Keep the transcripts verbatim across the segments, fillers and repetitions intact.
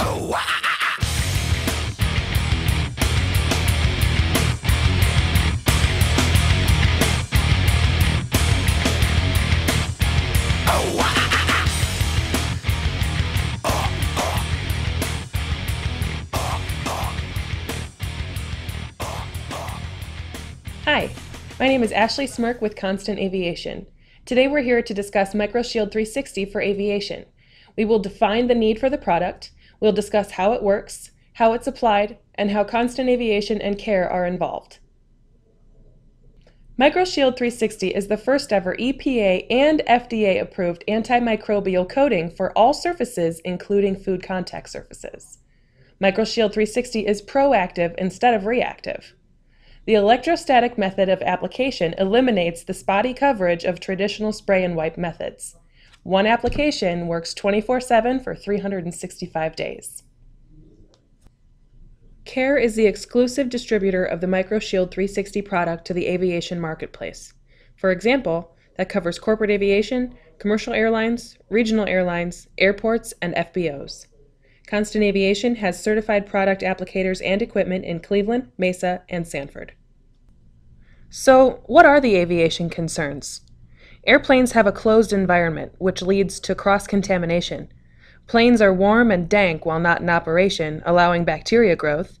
Oh, ah, ah, ah. Oh, ah, ah, ah. Oh, oh. Oh, oh. Oh, oh. Hi, my name is Ashley Smirk with Constant Aviation. Today we're here to discuss MicroShield three sixty for aviation. We will define the need for the product, we'll discuss how it works, how it's applied, and how Constant Aviation and CARE are involved. MicroShield three sixty is the first ever E P A and F D A approved antimicrobial coating for all surfaces, including food contact surfaces. MicroShield three sixty is proactive instead of reactive. The electrostatic method of application eliminates the spotty coverage of traditional spray and wipe methods. One application works twenty-four seven for three hundred sixty-five days. CARE is the exclusive distributor of the MicroShield three sixty product to the aviation marketplace. For example, that covers corporate aviation, commercial airlines, regional airlines, airports, and F B Os. Constant Aviation has certified product applicators and equipment in Cleveland, Mesa, and Sanford. So, what are the aviation concerns? Airplanes have a closed environment, which leads to cross-contamination. Planes are warm and dank while not in operation, allowing bacteria growth.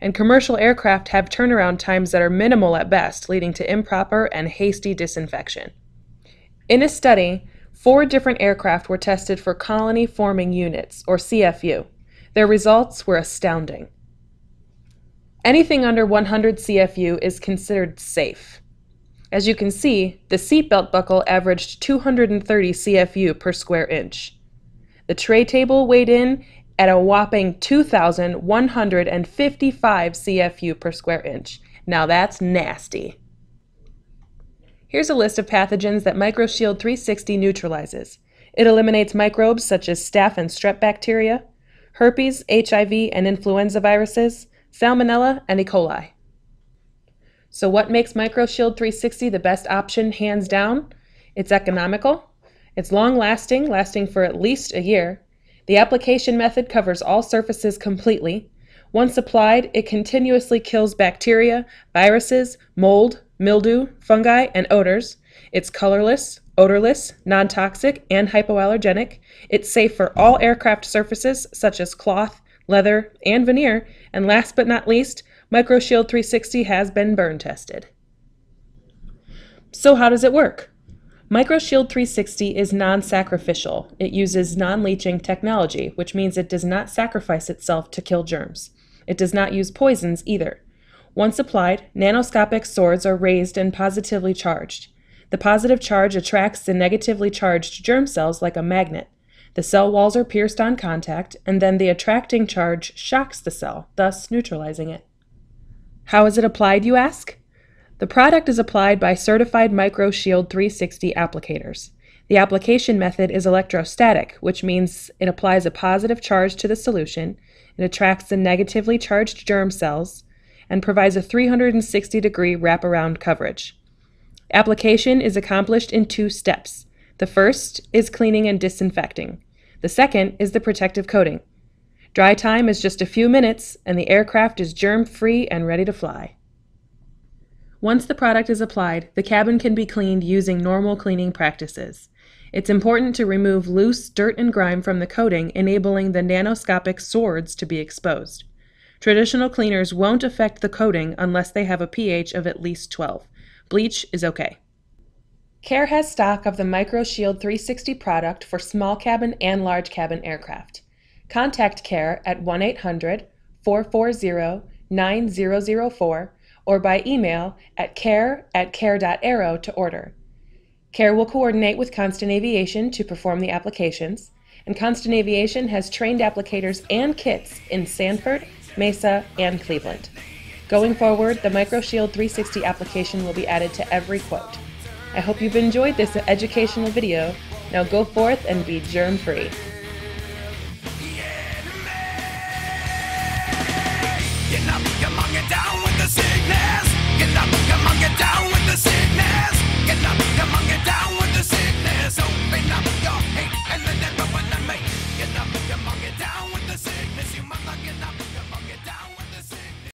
And commercial aircraft have turnaround times that are minimal at best, leading to improper and hasty disinfection. In a study, four different aircraft were tested for colony-forming units, or C F U. Their results were astounding. Anything under one hundred C F U is considered safe. As you can see, the seatbelt buckle averaged two hundred thirty C F U per square inch. The tray table weighed in at a whopping two thousand one hundred fifty-five C F U per square inch. Now that's nasty. Here's a list of pathogens that MicroShield three sixty neutralizes. It eliminates microbes such as staph and strep bacteria, herpes, H I V and influenza viruses, salmonella, and E. coli. So what makes MicroShield three sixty the best option hands down? It's economical, it's long-lasting, lasting for at least a year. The application method covers all surfaces completely. Once applied, it continuously kills bacteria, viruses, mold, mildew, fungi, and odors. It's colorless, odorless, non-toxic, and hypoallergenic. It's safe for all aircraft surfaces such as cloth, leather, and veneer, and last but not least, MicroShield three sixty has been burn tested. So how does it work? MicroShield three sixty is non-sacrificial. It uses non-leaching technology, which means it does not sacrifice itself to kill germs. It does not use poisons either. Once applied, nanoscopic swords are raised and positively charged. The positive charge attracts the negatively charged germ cells like a magnet. The cell walls are pierced on contact, and then the attracting charge shocks the cell, thus neutralizing it. How is it applied, you ask? The product is applied by certified MicroShield three sixty applicators. The application method is electrostatic, which means it applies a positive charge to the solution, it attracts the negatively charged germ cells, and provides a three hundred sixty degree wraparound coverage. Application is accomplished in two steps. The first is cleaning and disinfecting. The second is the protective coating. Dry time is just a few minutes, and the aircraft is germ-free and ready to fly. Once the product is applied, the cabin can be cleaned using normal cleaning practices. It's important to remove loose dirt and grime from the coating, enabling the nanoscopic swords to be exposed. Traditional cleaners won't affect the coating unless they have a pH of at least twelve. Bleach is okay. CARE has stock of the MicroShield three sixty product for small cabin and large cabin aircraft. Contact CARE at one eight hundred, four four zero, nine zero zero four or by email at care at care dot aero to order. CARE will coordinate with Constant Aviation to perform the applications, and Constant Aviation has trained applicators and kits in Sanford, Mesa, and Cleveland. Going forward, the MicroShield three sixty application will be added to every quote. I hope you've enjoyed this educational video. Now go forth and be germ-free.